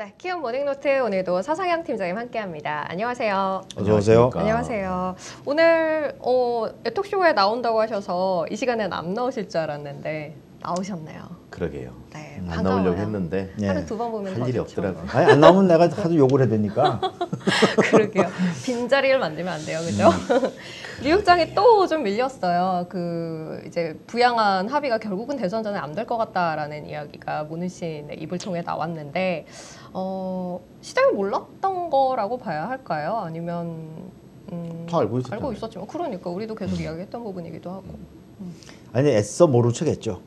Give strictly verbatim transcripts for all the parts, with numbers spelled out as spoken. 네, 키움 모닝노트 오늘도 서상영 팀장님 함께합니다. 안녕하세요. 안녕하세요. 안녕하세요. 오늘 어, 톡쇼에 나온다고 하셔서 이 시간엔 안 나오실 줄 알았는데 나오셨네요. 그러게요. 네, 안 나오려고 했는데 하루 두 번 보면 할 일이 없더라고요. 아니, 안 나오면 내가 하도 욕을 해야 되니까. 그러게요. 빈자리를 만들면 안 돼요, 그죠? 음. 뉴욕장이 또 좀 밀렸어요. 그 이제 부양안 합의가 결국은 대선 전에 안 될 것 같다라는 이야기가 모누신의 입을 통해 나왔는데 어, 시장이 몰랐던 거라고 봐야 할까요? 아니면 음, 다 알고 있었죠. 알고 있었지만 그러니까 우리도 계속 이야기했던 부분이기도 하고. 음. 아니 애써 모른 척했죠.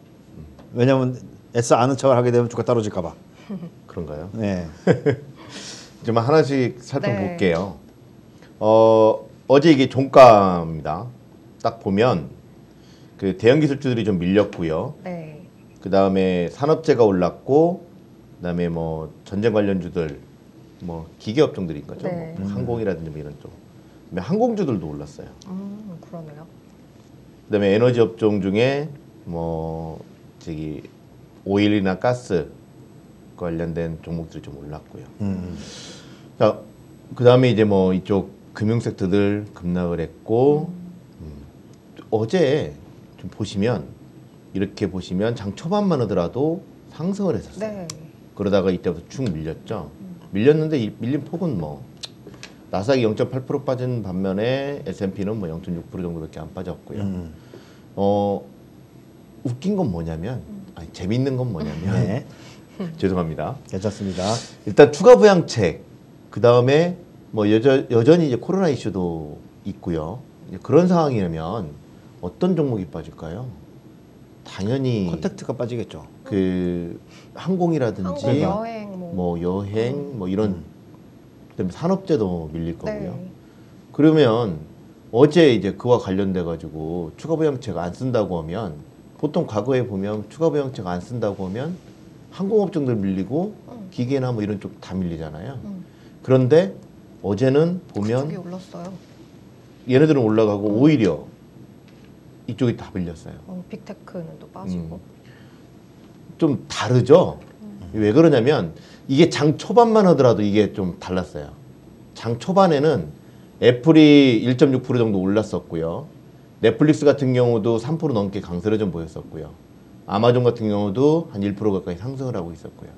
왜냐면 애써 아는 척을 하게 되면 주가 떨어질까 봐. 그런가요? 네. 좀 하나씩 살펴볼게요. 네. 어. 어제 이게 종가입니다. 딱 보면 그 대형 기술주들이 좀 밀렸고요. 네. 그 다음에 산업재가 올랐고, 그 다음에 뭐 전쟁 관련주들, 뭐 기계 업종들인 거죠. 네. 뭐 항공이라든지 뭐 이런 쪽. 그다음에 항공주들도 올랐어요. 음, 그러네요. 그 다음에 에너지 업종 중에 뭐 저기 오일이나 가스 관련된 종목들이 좀 올랐고요. 음. 자, 그 다음에 이제 뭐 이쪽 금융 섹터들 급락을 했고 음. 음. 어제 좀 보시면 이렇게 보시면 장 초반만 하더라도 상승을 했었어요. 네. 그러다가 이때부터 쭉 밀렸죠. 음. 밀렸는데 이 밀린 폭은 뭐 나스닥이 영 점 팔 퍼센트 빠진 반면에 에스 앤 피는 뭐 영 점 육 퍼센트 정도밖에 안 빠졌고요. 음. 어 웃긴 건 뭐냐면 아니, 재밌는 건 뭐냐면 네. 죄송합니다. 괜찮습니다. 일단 추가 부양책 그 다음에 뭐 여전, 여전히 이제 코로나 이슈도 있고요. 그런 상황이라면 어떤 종목이 빠질까요? 당연히 컨택트가 빠지겠죠. 그 항공이라든지 항공, 여행, 뭐. 뭐 여행 뭐 이런 음. 그다음에 산업재도 밀릴 거고요. 네. 그러면 어제 이제 그와 관련돼 가지고 추가 부양책 안 쓴다고 하면 보통 과거에 보면 추가 부양책 안 쓴다고 하면 항공업종들 밀리고 음. 기계나 뭐 이런 쪽 다 밀리잖아요. 음. 그런데 어제는 보면 올랐어요. 얘네들은 올라가고 음. 오히려 이쪽이 다 밀렸어요. 어, 빅테크는 또 빠지고 음. 좀 다르죠. 음. 왜 그러냐면 이게 장 초반만 하더라도 이게 좀 달랐어요. 장 초반에는 애플이 일 점 육 퍼센트 정도 올랐었고요. 넷플릭스 같은 경우도 삼 퍼센트 넘게 강세를 좀 보였었고요. 아마존 같은 경우도 한 일 퍼센트 가까이 상승을 하고 있었고요.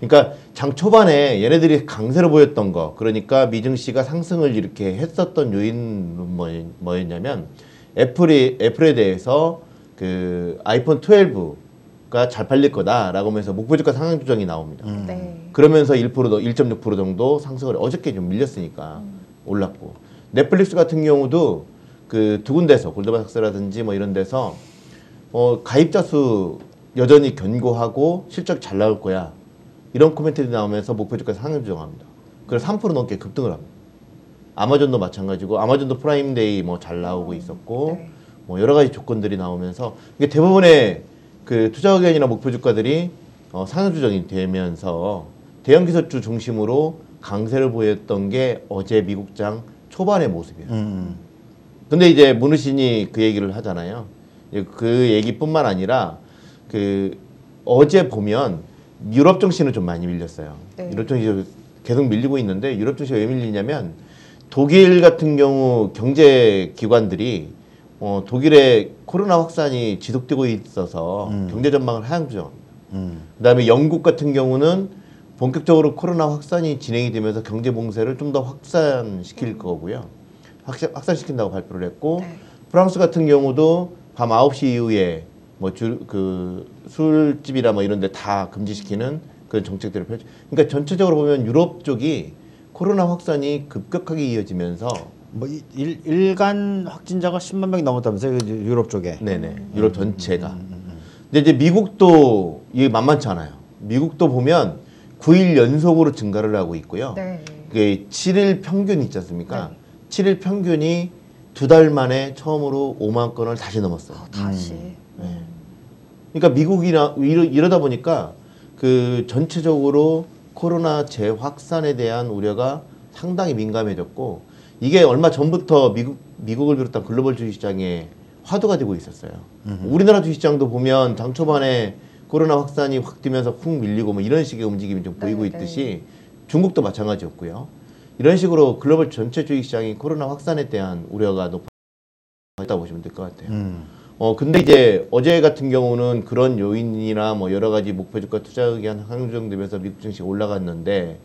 그러니까 장 초반에 얘네들이 강세로 보였던 거, 그러니까 미증시가 상승을 이렇게 했었던 요인은 뭐, 뭐였냐면 애플이, 애플에 대해서 그 아이폰 십이가 잘 팔릴 거다라고 하면서 목표주가 상향 조정이 나옵니다. 음. 네. 그러면서 일 퍼센트, 일 점 육 퍼센트 정도 상승을 어저께 좀 밀렸으니까 음. 올랐고 넷플릭스 같은 경우도 그 두 군데서 골드만삭스라든지 뭐 이런 데서 어, 가입자 수 여전히 견고하고 실적 잘 나올 거야. 이런 코멘트들이 나오면서 목표주가에서 상향 조정합니다. 그래서 삼 퍼센트 넘게 급등을 합니다. 아마존도 마찬가지고 아마존도 프라임데이 뭐 잘 나오고 있었고 네. 뭐 여러 가지 조건들이 나오면서 이게 대부분의 그 투자 의견이나 목표주가들이 어, 상향 조정이 되면서 대형 기술주 중심으로 강세를 보였던 게 어제 미국장 초반의 모습이에요. 음. 근데 이제 문우신이 그 얘기를 하잖아요. 그 얘기뿐만 아니라 그 어제 보면 유럽 증시는 좀 많이 밀렸어요. 네. 유럽 증시 계속 밀리고 있는데 유럽 증시가 왜 밀리냐면 독일 같은 경우 경제 기관들이 어, 독일의 코로나 확산이 지속되고 있어서 음. 경제 전망을 하향 조정합니다. 음. 그다음에 영국 같은 경우는 본격적으로 코로나 확산이 진행이 되면서 경제 봉쇄를 좀 더 확산시킬 음. 거고요. 확산, 확산시킨다고 발표를 했고 네. 프랑스 같은 경우도 밤 아홉 시 이후에 뭐 주, 그 술집이라 뭐 이런 데 다 금지시키는 그런 정책들을 펼쳐. 그러니까 전체적으로 보면 유럽 쪽이 코로나 확산이 급격하게 이어지면서 뭐 일, 일간 확진자가 십만 명이 넘었다면서요. 유럽 쪽에. 네네. 유럽 전체가. 음, 음, 음, 음. 근데 이제 미국도 이게 만만치 않아요. 미국도 보면 구 일 연속으로 증가를 하고 있고요. 네. 그게 칠 일 평균이 있지 않습니까? 네. 칠 일 평균이 두 달 만에 처음으로 오만 건을 다시 넘었어요. 어, 다시. 음. 네. 그러니까 미국이나 이러, 이러다 보니까 그 전체적으로 코로나 재확산에 대한 우려가 상당히 민감해졌고 이게 얼마 전부터 미국, 미국을 비롯한 글로벌 주식시장에 화두가 되고 있었어요. 음흠. 우리나라 주식시장도 보면 장 초반에 코로나 확산이 확 뛰면서 훅 밀리고 뭐 이런 식의 움직임이 좀 보이고 네, 있듯이 네. 중국도 마찬가지였고요. 이런 식으로 글로벌 전체 주식시장이 코로나 확산에 대한 우려가 높았다고 보시면 될 것 같아요. 음. 어 근데 이제 어제 같은 경우는 그런 요인이나 뭐 여러 가지 목표 주가 투자 의견 항조정되면서 미국 증시 올라갔는데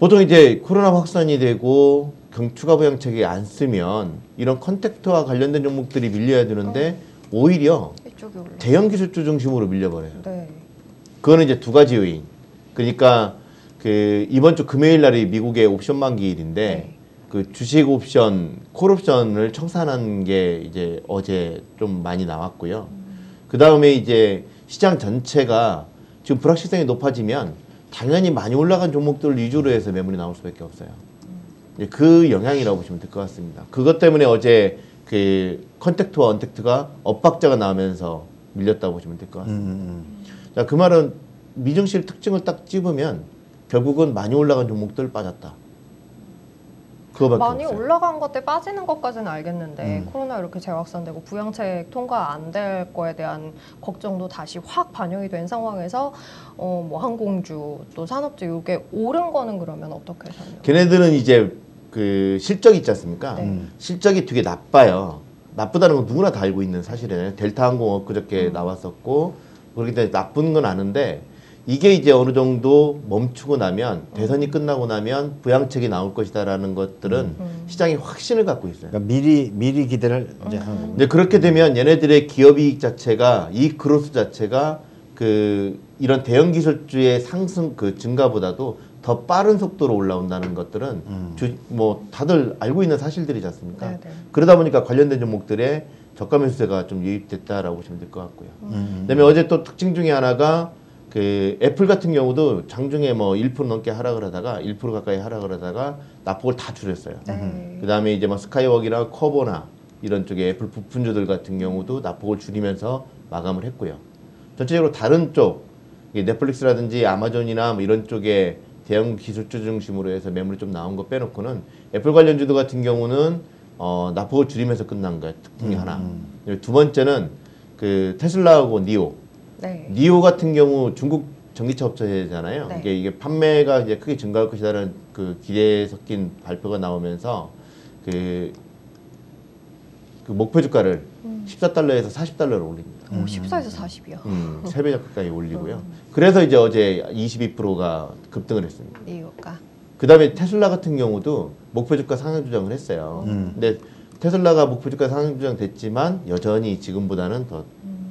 보통 이제 코로나 확산이 되고 경 추가 부양책이 안 쓰면 이런 컨택트와 관련된 종목들이 밀려야 되는데 어. 오히려 대형 기술주 중심으로 밀려버려요. 네. 그거는 이제 두 가지 요인. 그러니까 그 이번 주 금요일 날이 미국의 옵션 만기일인데 네. 그 주식 옵션, 콜옵션을 청산한 게 이제 어제 좀 많이 나왔고요. 음. 그 다음에 이제 시장 전체가 지금 불확실성이 높아지면 당연히 많이 올라간 종목들을 위주로 해서 매물이 나올 수밖에 없어요. 음. 그 영향이라고 보시면 될 것 같습니다. 그것 때문에 어제 그 컨택트와 언택트가 엇박자가 나면서 밀렸다고 보시면 될 것 같습니다. 음. 자, 그 말은 미증시의 특징을 딱 찝으면 결국은 많이 올라간 종목들 빠졌다. 많이 없어요. 올라간 것들 빠지는 것까지는 알겠는데 음. 코로나 이렇게 재확산되고 부양책 통과 안 될 거에 대한 걱정도 다시 확 반영이 된 상황에서 어 뭐 항공주 또 산업주 이게 오른 거는 그러면 어떻게 설명? 걔네들은 이제 그 실적이 있지 않습니까? 네. 음. 실적이 되게 나빠요. 나쁘다는 건 누구나 다 알고 있는 사실이에요. 델타 항공 엊그저께 음. 나왔었고 그렇기 때문에 나쁜 건 아는데 이게 이제 어느 정도 멈추고 나면 대선이 끝나고 나면 부양책이 나올 것이다라는 것들은 음. 시장이 확신을 갖고 있어요. 그러니까 미리 미리 기대를 음. 이제 하는 거예요. 그렇게 되면 얘네들의 기업이익 자체가 이익 그로스 자체가 그 이런 대형 기술주의 상승 그 증가보다도 더 빠른 속도로 올라온다는 것들은 음. 주, 뭐 다들 알고 있는 사실들이지 않습니까? 네네. 그러다 보니까 관련된 종목들의 저가 매수세가 좀 유입됐다라고 보시면 될 것 같고요. 음. 그다음에 어제 또 특징 중에 하나가 그 애플 같은 경우도 장중에 뭐 일 퍼센트 넘게 하락을 하다가 일 퍼센트 가까이 하락을 하다가 낙폭을 다 줄였어요. 네. 그 다음에 이제 뭐 스카이워크나 커버나 이런 쪽에 애플 부품주들 같은 경우도 낙폭을 줄이면서 마감을 했고요. 전체적으로 다른 쪽 넷플릭스라든지 아마존이나 뭐 이런 쪽에 대형 기술주 중심으로 해서 매물이 좀 나온 거 빼놓고는 애플 관련주들 같은 경우는 어 낙폭을 줄이면서 끝난 거예요. 특징이 음. 하나. 두 번째는 그 테슬라하고 니오. 네. 니오 같은 경우 중국 전기차 업체잖아요. 네. 이게, 이게 판매가 이제 크게 증가할 것이라는 그 기대에 섞인 발표가 나오면서 그, 그 목표 주가를 음. 십사 달러에서 사십 달러로 올립니다. 오, 십사에서 사십이요. 음, 세 배 가까이 올리고요. 음. 그래서 이제 어제 이십이 퍼센트가 급등을 했습니다. 니오가. 그 다음에 테슬라 같은 경우도 목표 주가 상향 조정을 했어요. 음. 근데 테슬라가 목표 주가 상향 조정 됐지만 여전히 지금보다는 더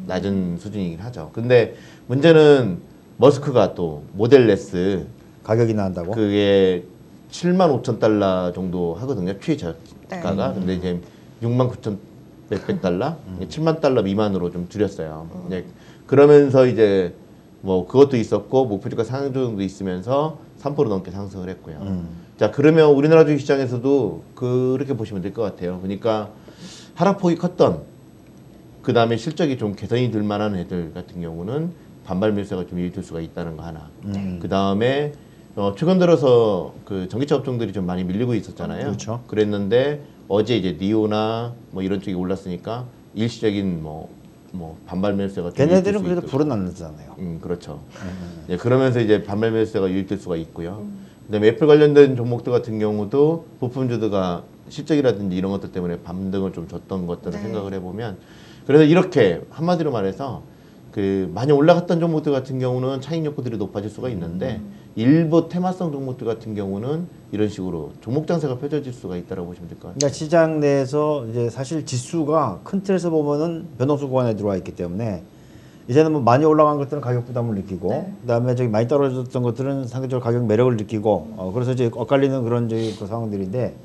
낮은 수준이긴 하죠. 근데 문제는 머스크가 또 모델 S 가격이 나온다고? 그게 칠만 오천 달러 정도 하거든요. 최저가가. 네. 근데 이제 육만 구천 백백 달러? 음. 칠만 달러 미만으로 좀 줄였어요. 음. 네. 그러면서 이제 뭐 그것도 있었고 목표주가 상승도 있으면서 삼 퍼센트 넘게 상승을 했고요. 음. 자, 그러면 우리나라 주식시장에서도 그렇게 보시면 될 것 같아요. 그러니까 하락폭이 컸던 그 다음에 실적이 좀 개선이 될 만한 애들 같은 경우는 반발 매수가 좀 유입될 수가 있다는 거 하나. 음. 그 다음에 어, 최근 들어서 그 전기차 업종들이 좀 많이 밀리고 있었잖아요. 그렇죠. 그랬는데 어제 이제 니오나 뭐 이런 쪽이 올랐으니까 일시적인 뭐, 뭐 반발 매수가. 걔네들은 그래도 불은 안 나잖아요. 음, 그렇죠. 음. 예, 그러면서 이제 반발 매수가 유입될 수가 있고요. 음. 그다음에 애플 관련된 종목들 같은 경우도 부품주들가 실적이라든지 이런 것들 때문에 반등을 좀 줬던 것들을 네. 생각을 해보면. 그래서 이렇게 한마디로 말해서 그 많이 올라갔던 종목들 같은 경우는 차익 욕구들이 높아질 수가 있는데 음. 일부 테마성 종목들 같은 경우는 이런 식으로 종목 장세가 펼쳐질 수가 있다라고 보시면 될 것 같아요. 그러니까 시장 내에서 이제 사실 지수가 큰 틀에서 보면은 변동성 구간에 들어와 있기 때문에 이제는 뭐 많이 올라간 것들은 가격 부담을 느끼고 네. 그다음에 저기 많이 떨어졌던 것들은 상대적으로 가격 매력을 느끼고 음. 어 그래서 이제 엇갈리는 그런 저기 그 상황들인데.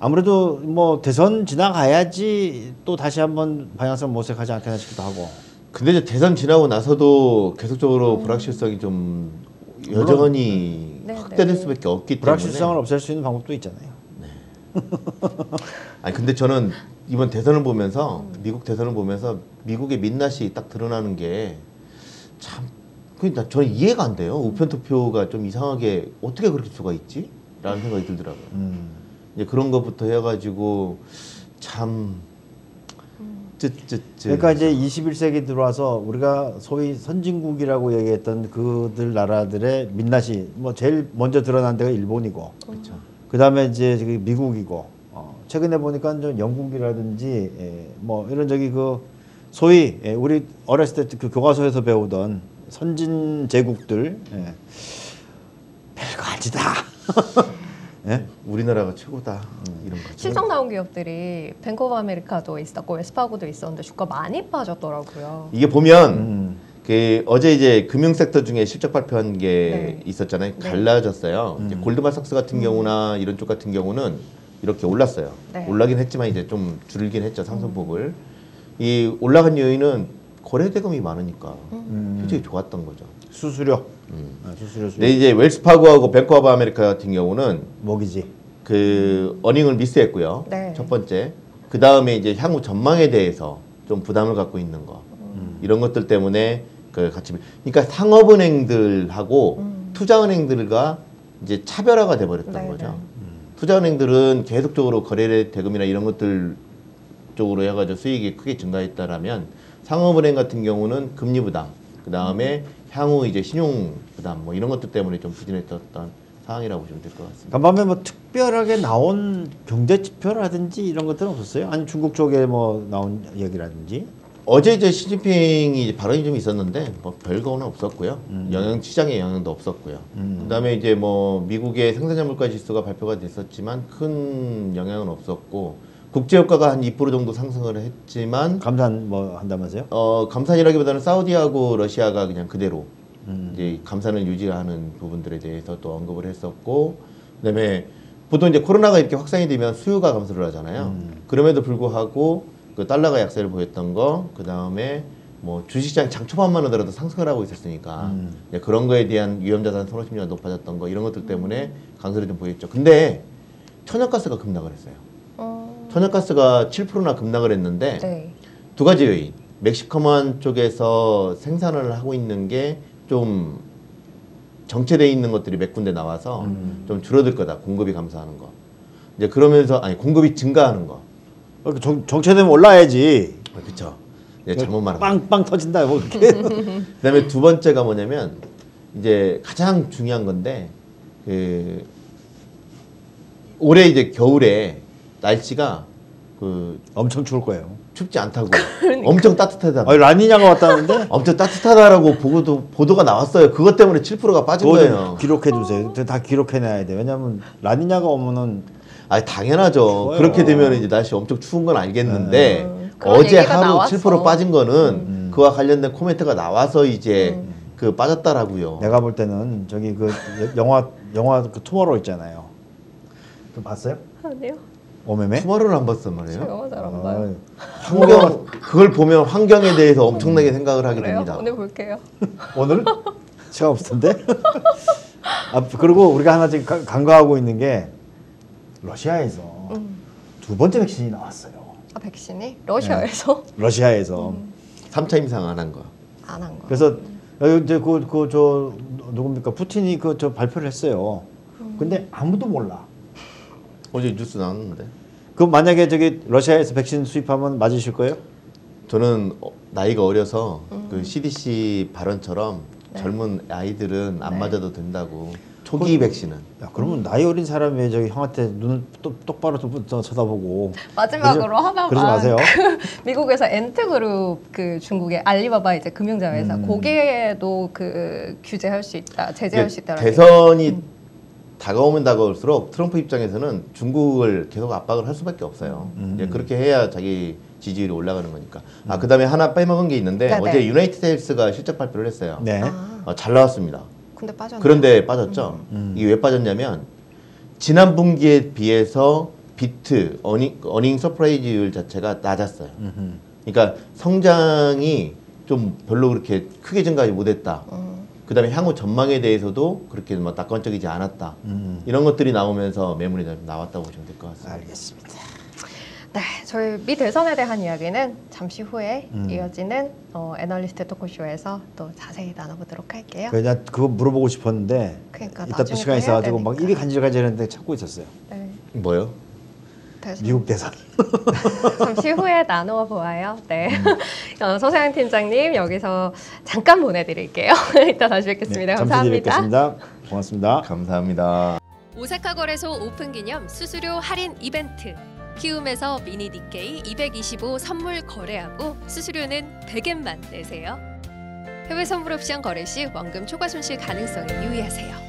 아무래도 뭐 대선 지나가야지 또 다시 한번 방향성을 모색하지 않겠나 싶기도 하고. 근데 이제 대선 지나고 나서도 계속적으로 음. 불확실성이 좀 여전히 음. 확대될 네, 수밖에 없기 불확실성을 때문에 불확실성을 없앨 수 있는 방법도 있잖아요. 네. 아니 근데 저는 이번 대선을 보면서 미국 대선을 보면서 미국의 민낯이 딱 드러나는 게 참 그러니까 저는 이해가 안 돼요. 우편 투표가 좀 이상하게 어떻게 그렇게 수가 있지? 라는 생각이 들더라고요. 음. 그런 것부터 해가지고 참 그러니까 이제 이십일 세기 들어와서 우리가 소위 선진국이라고 얘기했던 그들 나라들의 민낯이 뭐 제일 먼저 드러난 데가 일본이고, 그렇죠. 그다음에 이제 미국이고, 어, 최근에 보니까 좀 영국이라든지 예, 뭐 이런 저기 그 소위 예, 우리 어렸을 때 그 교과서에서 배우던 선진 제국들 예, 별거 아니다. 예? 우리나라가 최고다. 음, 이런 거죠. 실적 나온 기업들이 뱅크 오브 아메리카도 있었고 에스파고도 있었는데 주가 많이 빠졌더라고요. 이게 보면 음. 그 어제 이제 금융 섹터 중에 실적 발표한 게 네. 있었잖아요. 갈라졌어요. 네. 이제 골드만삭스 같은 경우나 음. 이런 쪽 같은 경우는 이렇게 올랐어요. 네. 올라긴 했지만 이제 좀 줄긴 했죠, 상승폭을. 음. 이 올라간 요인은 거래 대금이 많으니까 음. 굉장히 좋았던 거죠. 수수료. 음. 아, 수수료, 수수료. 근데 이제 웰스파고하고 뱅크 오브 아메리카 같은 경우는 먹이지. 그 어닝을 미스했고요. 네. 첫 번째. 그 다음에 이제 향후 전망에 대해서 좀 부담을 갖고 있는 거 음. 이런 것들 때문에 그 같이. 그러니까 상업은행들하고 음. 투자은행들과 이제 차별화가 돼버렸던 네, 거죠. 네. 음. 투자은행들은 계속적으로 거래 대금이나 이런 것들 쪽으로 해가지고 수익이 크게 증가했다라면 상업은행 같은 경우는 금리 부담, 그 다음에 음. 향후 이제 신용 부담 뭐 이런 것들 때문에 좀 부진했던 상황이라고 보시면 될 것 같습니다. 간밤에 뭐 특별하게 나온 경제 지표라든지 이런 것들은 없었어요? 아니 중국 쪽에 뭐 나온 얘기라든지? 어제 이제 시진핑이 발언이 좀 있었는데 뭐 별거는 없었고요. 음. 영향 시장에 영향도 없었고요. 음. 그다음에 이제 뭐 미국의 생산자 물가 지수가 발표가 됐었지만 큰 영향은 없었고. 국제유가가 한 이 퍼센트 정도 상승을 했지만 감산 뭐 한다면서요? 어 감산이라기보다는 사우디하고 러시아가 그냥 그대로 음. 이제 감산을 유지하는 부분들에 대해서 또 언급을 했었고, 그다음에 보통 이제 코로나가 이렇게 확산이 되면 수요가 감소를 하잖아요. 음. 그럼에도 불구하고 그 달러가 약세를 보였던 거, 그다음에 뭐 주식시장 장초반만 하더라도 상승을 하고 있었으니까 음. 이제 그런 거에 대한 위험자산 선호 심리가 높아졌던 거 이런 것들 때문에 강세를 좀 보였죠. 근데 천연가스가 급락을 했어요. 천연가스가 칠 퍼센트나 급락을 했는데 네. 두 가지 요인. 멕시코만 쪽에서 생산을 하고 있는 게 좀 정체되어 있는 것들이 몇 군데 나와서 음. 좀 줄어들 거다. 공급이 감소하는 거. 이제 그러면서 아니 공급이 증가하는 거. 정, 정체되면 올라야지. 아, 그렇죠. 잘못 말한 빵빵 터진다. 뭐 그렇게. 그다음에 두 번째가 뭐냐면 이제 가장 중요한 건데 그 올해 이제 겨울에 날씨가 그 엄청 추울 거예요. 춥지 않다고. 그러니까. 엄청 따뜻하다. 아니 라니냐가 왔다는데? 엄청 따뜻하다라고 보고도 보도가 나왔어요. 그것 때문에 칠 퍼센트가 빠진 거예요. 기록해 주세요. 다 기록해놔야 돼. 왜냐하면 라니냐가 오면은 아 당연하죠. 추워요. 그렇게 되면 이제 날씨 엄청 추운 건 알겠는데 음, 어제 하루 나왔어. 칠 퍼센트 빠진 거는 음. 그와 관련된 코멘트가 나와서 이제 음. 그 빠졌다라고요. 내가 볼 때는 저기 그 영화 영화 그 투모로우 있잖아요. 그 봤어요? 아니요. 오매매? 투마로를 안 봤단 말이에요? 영화 잘 안 봐요. 환경, 그걸 보면 환경에 대해서 엄청나게 생각을 하게 그래요? 됩니다. 오늘 볼게요. 오늘? 시간 없던데? 아, 그리고 우리가 하나 지금 가, 간과하고 있는 게 러시아에서 음. 두 번째 백신이 나왔어요. 아, 백신이? 러시아에서? 네. 러시아에서. 음. 삼 차 임상 안 한 거. 안 한 거. 그래서 음. 이제 그, 그, 저, 누굽니까? 푸틴이 그, 저 발표를 했어요. 음. 근데 아무도 몰라. 어제 뉴스 나왔는데. 그럼 만약에 저기 러시아에서 백신 수입하면 맞으실 거예요? 저는 어, 나이가 어려서 음. 그 씨디씨 발언처럼 네. 젊은 아이들은 안 네. 맞아도 된다고. 초기 그럼, 백신은. 야, 그러면 음. 나이 어린 사람이 왜 저기 형한테 눈을 또, 똑바로 또 쳐다보고. 마지막으로 그러지, 하나만. 그러지 마세요. 그 미국에서 엔트 그룹 그 중국의 알리바바 이제 금융자회사 음. 거기에도 그 규제할 수 있다, 제재할 수 있다라는. 대선이. 음. 다가오면 다가올수록 트럼프 입장에서는 중국을 계속 압박을 할 수밖에 없어요. 음. 예, 그렇게 해야 자기 지지율이 올라가는 거니까. 음. 아, 그 다음에 하나 빼먹은 게 있는데 네네. 어제 유나이티드 헬스가 실적 발표를 했어요. 네. 아. 어, 잘 나왔습니다. 근데 빠졌네요. 그런데 빠졌죠. 음. 이게 왜 빠졌냐면 지난 분기에 비해서 비트, 어닝, 어닝 서프라이즈율 자체가 낮았어요. 음흠. 그러니까 성장이 좀 별로 그렇게 크게 증가하지 못했다. 음. 그 다음에 향후 전망에 대해서도 그렇게 막 낙관적이지 않았다. 음. 이런 것들이 나오면서 매물이 나왔다고 보시면 될 것 같습니다. 알겠습니다. 네, 저희 미 대선에 대한 이야기는 잠시 후에 음. 이어지는 어, 애널리스트 토크쇼에서 또 자세히 나눠보도록 할게요. 그냥 그거 물어보고 싶었는데 그러니까, 이따 또 시간이 있어가지고 막 입이 간질간질했는데 찾고 있었어요. 네. 뭐요? 대상. 미국 대상. 잠시 후에 나누어 보아요. 네. 음. 서상영 팀장님 여기서 잠깐 보내드릴게요. 이따 다시 뵙겠습니다. 네, 감사합니다. 잠시 뵙겠습니다. 고맙습니다. 감사합니다. 오사카 거래소 오픈 기념 수수료 할인 이벤트. 키움에서 미니 니케이 이백이십오 선물 거래하고 수수료는 백 엔만 내세요. 해외 선물 옵션 거래 시 원금 초과 손실 가능성에 유의하세요.